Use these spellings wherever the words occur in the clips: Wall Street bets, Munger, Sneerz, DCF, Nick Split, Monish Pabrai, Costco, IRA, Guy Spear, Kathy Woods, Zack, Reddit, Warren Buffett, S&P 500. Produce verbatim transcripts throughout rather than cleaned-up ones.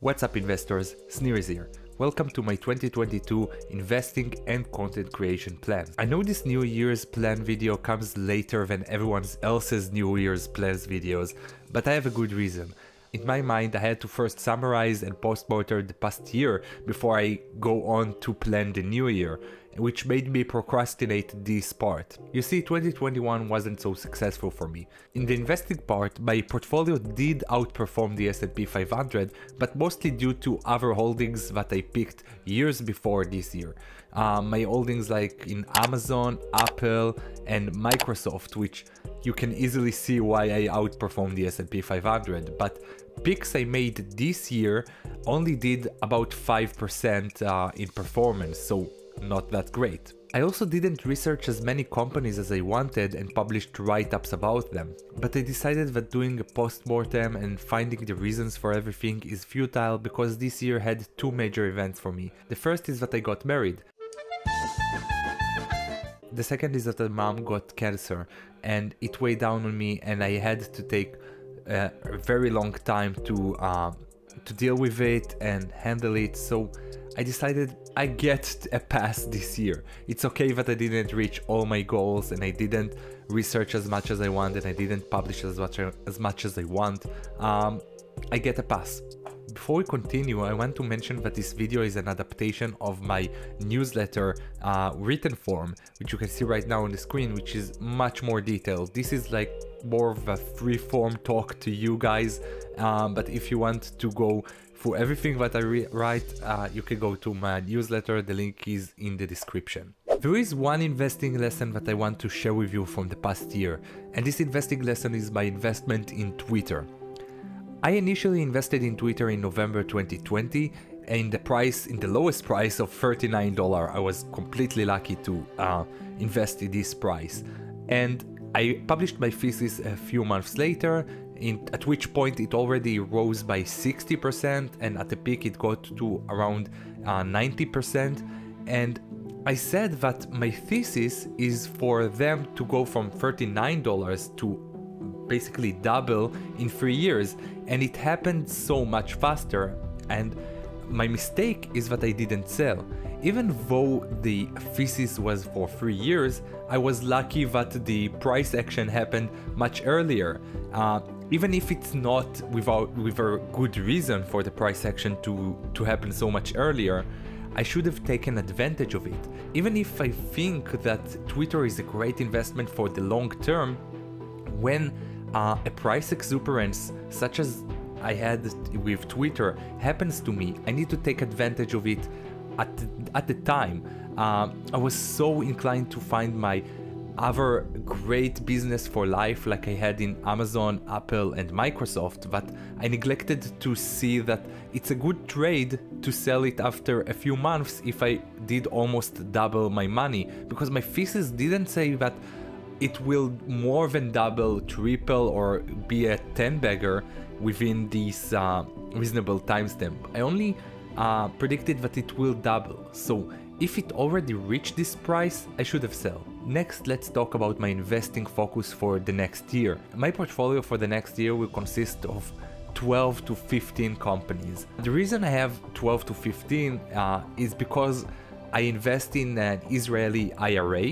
What's up investors, Sneerz here. Welcome to my twenty twenty-two investing and content creation plan. I know this New Year's plan video comes later than everyone else's New Year's plans videos, but I have a good reason. In my mind, I had to first summarize and postmortem the past year before I go on to plan the new year, which made me procrastinate this part. You see, twenty twenty-one wasn't so successful for me. In the investing part, my portfolio did outperform the S and P five hundred, but mostly due to other holdings that I picked years before this year. Um, my holdings like in Amazon, Apple, and Microsoft, which you can easily see why I outperformed the S and P five hundred, but picks I made this year only did about five percent uh, in performance, so not that great. I also didn't research as many companies as I wanted and published write-ups about them, but I decided that doing a post-mortem and finding the reasons for everything is futile because this year had two major events for me. The first is that I got married. The second is that my mom got cancer and it weighed down on me and I had to take a very long time to, uh, to deal with it and handle it, so I decided I get a pass this year. It's okay that I didn't reach all my goals and I didn't research as much as I want and I didn't publish as much as, much as I want. Um, I get a pass. Before we continue, I want to mention that this video is an adaptation of my newsletter uh, written form, which you can see right now on the screen, which is much more detailed. This is like more of a free form talk to you guys, um, but if you want to go through everything that I write, uh, you can go to my newsletter. The link is in the description. There is one investing lesson that I want to share with you from the past year, and this investing lesson is my investment in Twitter. I initially invested in Twitter in November twenty twenty and the price, in the lowest price of thirty-nine dollars. I was completely lucky to uh, invest in this price. And I published my thesis a few months later, in, at which point it already rose by sixty percent and at the peak it got to around uh, ninety percent. And I said that my thesis is for them to go from thirty-nine dollars to basically double in three years, and it happened so much faster. And my mistake is that I didn't sell. Even though the thesis was for three years, I was lucky that the price action happened much earlier. Uh, even if it's not without with a good reason for the price action to, to happen so much earlier, I should have taken advantage of it. Even if I think that Twitter is a great investment for the long term, when Uh, a price exuberance such as I had with Twitter happens to me, I need to take advantage of it at the, at the time. Uh, I was so inclined to find my other great business for life like I had in Amazon, Apple and Microsoft, but I neglected to see that it's a good trade to sell it after a few months if I did almost double my money, because my thesis didn't say that it will more than double, triple, or be a ten bagger within this uh, reasonable timestamp. I only uh, predicted that it will double, so if it already reached this price, I should have sold. Next, let's talk about my investing focus for the next year. My portfolio for the next year will consist of twelve to fifteen companies. The reason I have twelve to fifteen uh, is because I invest in an Israeli I R A,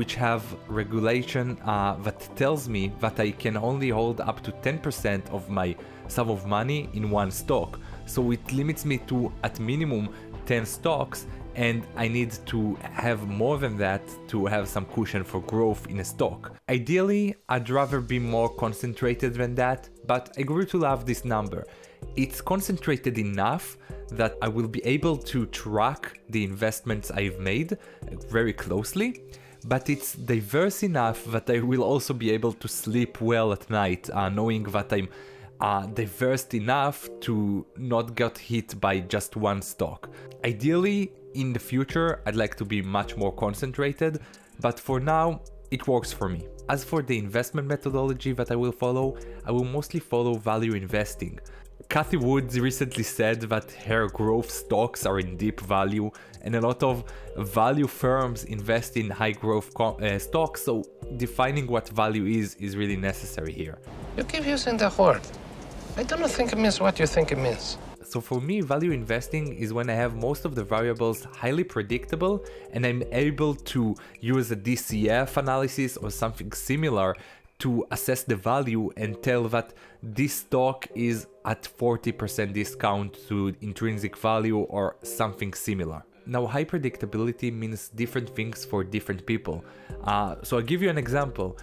which have regulation uh, that tells me that I can only hold up to ten percent of my sum of money in one stock. So it limits me to at minimum ten stocks, and I need to have more than that to have some cushion for growth in a stock. Ideally, I'd rather be more concentrated than that, but I grew to love this number. It's concentrated enough that I will be able to track the investments I've made very closely, but it's diverse enough that I will also be able to sleep well at night, uh, knowing that I'm uh, diverse enough to not get hit by just one stock. Ideally, in the future, I'd like to be much more concentrated, but for now, it works for me. As for the investment methodology that I will follow, I will mostly follow value investing. Kathy Woods recently said that her growth stocks are in deep value, and a lot of value firms invest in high growth uh, stocks, so defining what value is is really necessary here. You keep using the word. I don't think it means what you think it means. So for me, value investing is when I have most of the variables highly predictable and I'm able to use a D C F analysis or something similar to assess the value and tell that this stock is at forty percent discount to intrinsic value or something similar. Now, high predictability means different things for different people. Uh, so I'll give you an example.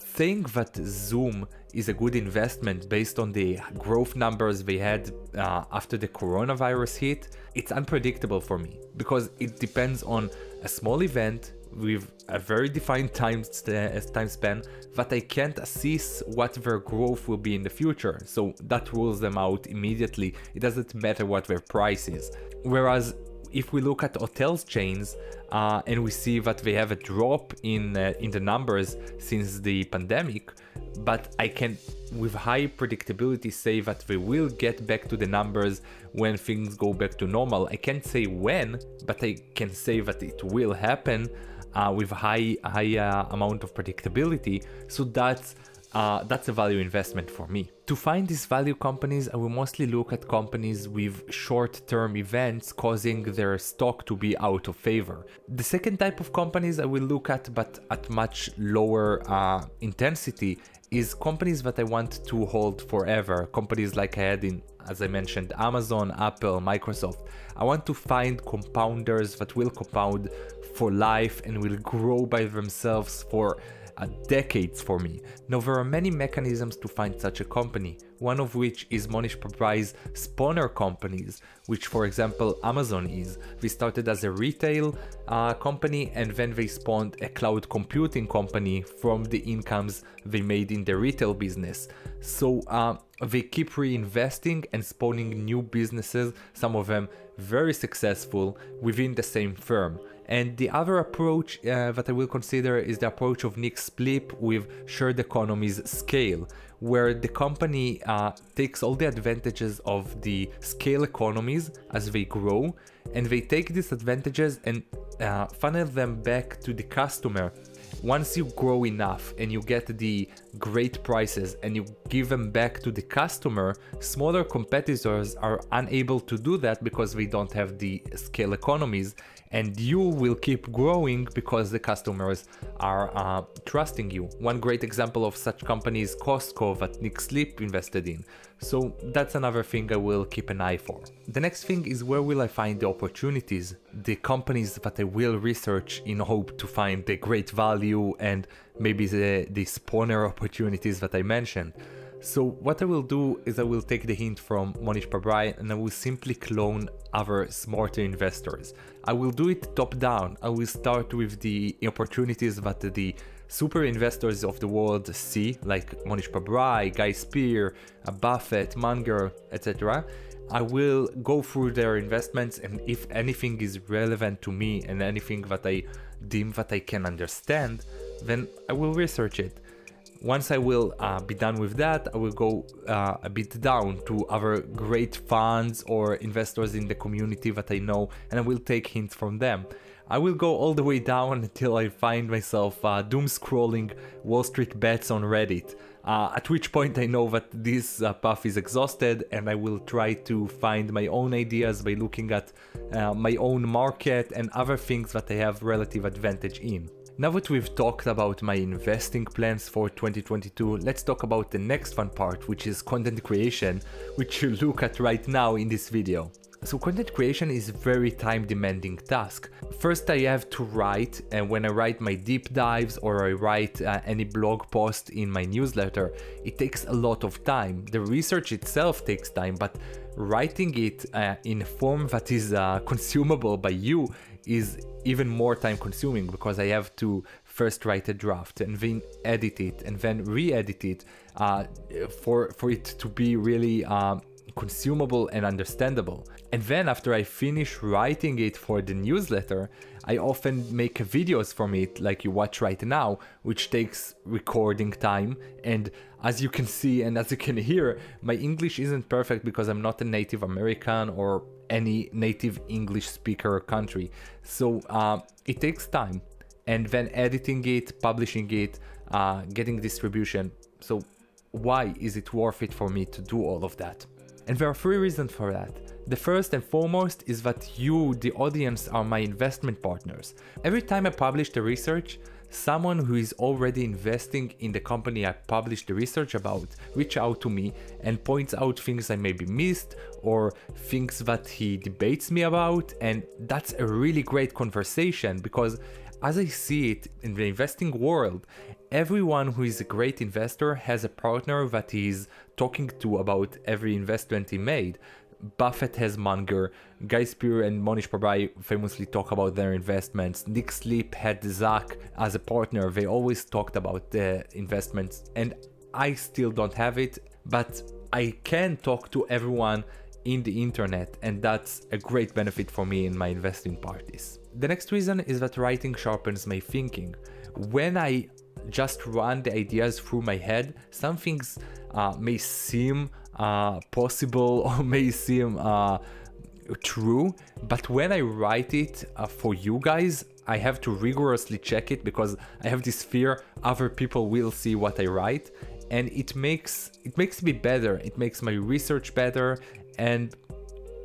Think that Zoom is a good investment based on the growth numbers they had uh, after the coronavirus hit. It's unpredictable for me because it depends on a small event with a very defined time, st time span that I can't assess what their growth will be in the future. So that rules them out immediately. It doesn't matter what their price is. Whereas if we look at hotels chains uh, and we see that they have a drop in uh, in the numbers since the pandemic, but I can with high predictability say that they will get back to the numbers when things go back to normal. I can't say when, but I can say that it will happen uh, with high high uh, amount of predictability. So that's Uh, that's a value investment for me. To find these value companies, I will mostly look at companies with short-term events causing their stock to be out of favor. The second type of companies I will look at, but at much lower uh, intensity, is companies that I want to hold forever. Companies like I had in, as I mentioned, Amazon, Apple, Microsoft. I want to find compounders that will compound for life and will grow by themselves for decades for me. Now, there are many mechanisms to find such a company, one of which is Monish Pabrai's spawner companies, which for example Amazon is. They started as a retail uh, company and then they spawned a cloud computing company from the incomes they made in the retail business. So uh, they keep reinvesting and spawning new businesses, some of them very successful within the same firm. And the other approach uh, that I will consider is the approach of Nick Split with shared economies scale, where the company uh, takes all the advantages of the scale economies as they grow, and they take these advantages and uh, funnel them back to the customer. Once you grow enough and you get the great prices and you give them back to the customer, smaller competitors are unable to do that because they don't have the scale economies, and you will keep growing because the customers are uh, trusting you. One great example of such company is Costco that Nick Split invested in. So that's another thing I will keep an eye for. The next thing is, where will I find the opportunities, the companies that I will research in hope to find the great value and maybe the, the spawner opportunities that I mentioned. So what I will do is I will take the hint from Monish Pabrai and I will simply clone other smarter investors. I will do it top down. I will start with the opportunities that the super investors of the world see, like Monish Pabrai, Guy Spear, Buffett, Munger, et cetera. I will go through their investments, and if anything is relevant to me and anything that I deem that I can understand, then I will research it. Once I will uh, be done with that, I will go uh, a bit down to other great funds or investors in the community that I know, and I will take hints from them. I will go all the way down until I find myself uh, doom scrolling Wall Street bets on Reddit, uh, at which point I know that this uh, path is exhausted, and I will try to find my own ideas by looking at uh, my own market and other things that I have relative advantage in. Now that we've talked about my investing plans for twenty twenty-two, let's talk about the next fun part, which is content creation, which you look at right now in this video. So content creation is a very time demanding task. First I have to write, and when I write my deep dives or I write uh, any blog post in my newsletter, it takes a lot of time. The research itself takes time, but writing it uh, in a form that is uh, consumable by you is even more time consuming, because I have to first write a draft and then edit it and then re-edit it uh, for, for it to be really um, consumable and understandable. And then after I finish writing it for the newsletter, I often make videos from it like you watch right now, which takes recording time. And as you can see and as you can hear, my English isn't perfect because I'm not a Native American or any native English speaker country. So uh, it takes time, and then editing it, publishing it, uh, getting distribution. So why is it worth it for me to do all of that? And there are three reasons for that. The first and foremost is that you, the audience, are my investment partners. Every time I publish the research, someone who is already investing in the company I published the research about reaches out to me and points out things I maybe missed or things that he debates me about, and that's a really great conversation, because as I see it in the investing world, everyone who is a great investor has a partner that he is talking to about every investment he made. Buffett has Munger, Guy Spear and Monish Pabrai famously talk about their investments, Nick Split had Zack as a partner, they always talked about the investments, and I still don't have it, but I can talk to everyone in the internet, and that's a great benefit for me in my investing parties. The next reason is that writing sharpens my thinking. When I just run the ideas through my head, some things uh, may seem uh, possible or may seem uh, true, but when I write it uh, for you guys, I have to rigorously check it, because I have this fear other people will see what I write, and it makes it makes me better, it makes my research better. And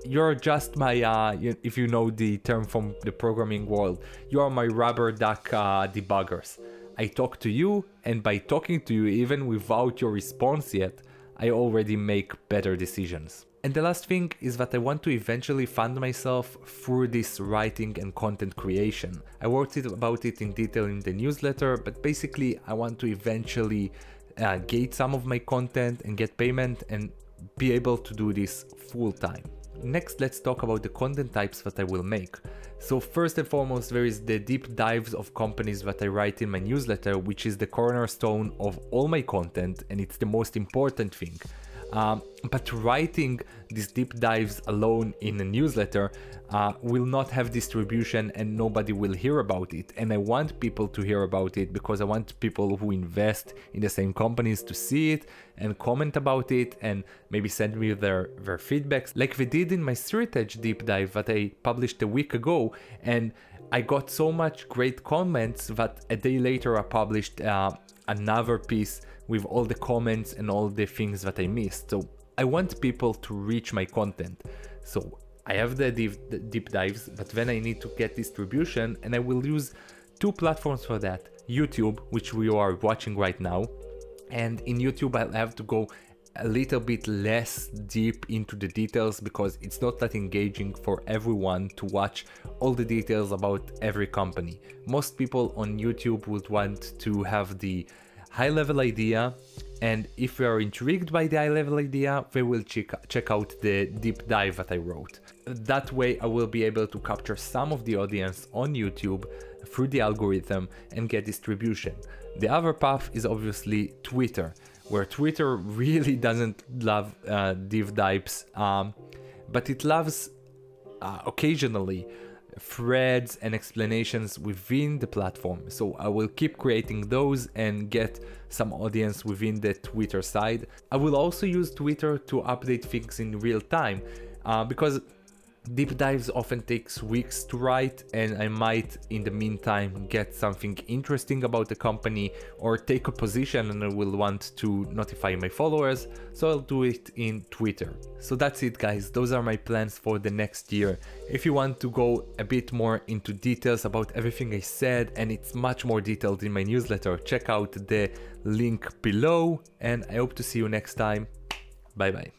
you're just my, uh, if you know the term from the programming world, you are my rubber duck uh, debuggers. I talk to you, and by talking to you, even without your response yet, I already make better decisions. And the last thing is that I want to eventually fund myself through this writing and content creation. I wrote it about it in detail in the newsletter, but basically I want to eventually uh, gate some of my content and get payment and be able to do this full time. Next, let's talk about the content types that I will make. So first and foremost, there is the deep dives of companies that I write in my newsletter, which is the cornerstone of all my content, and it's the most important thing. Um, but writing these deep dives alone in a newsletter uh, will not have distribution, and nobody will hear about it. And I want people to hear about it, because I want people who invest in the same companies to see it and comment about it and maybe send me their, their feedbacks, like we did in my Street Edge deep dive that I published a week ago. And I got so much great comments that a day later I published uh, another piece with all the comments and all the things that I missed. So I want people to reach my content. So I have the deep, deep dives, but then I need to get distribution, and I will use two platforms for that. YouTube, which we are watching right now. And in YouTube, I'll have to go a little bit less deep into the details, because it's not that engaging for everyone to watch all the details about every company. Most people on YouTube would want to have the high-level idea, and if you are intrigued by the high-level idea, we will check, check out the deep dive that I wrote. That way I will be able to capture some of the audience on YouTube through the algorithm and get distribution. The other path is obviously Twitter, where Twitter really doesn't love uh, deep dives, um, but it loves uh, occasionally threads and explanations within the platform. So I will keep creating those and get some audience within the Twitter side. I will also use Twitter to update things in real time, uh, because deep dives often takes weeks to write, and I might in the meantime get something interesting about the company or take a position, and I will want to notify my followers, so I'll do it in Twitter. So that's it, guys, those are my plans for the next year. If you want to go a bit more into details about everything I said, and it's much more detailed in my newsletter, check out the link below, and I hope to see you next time. Bye bye.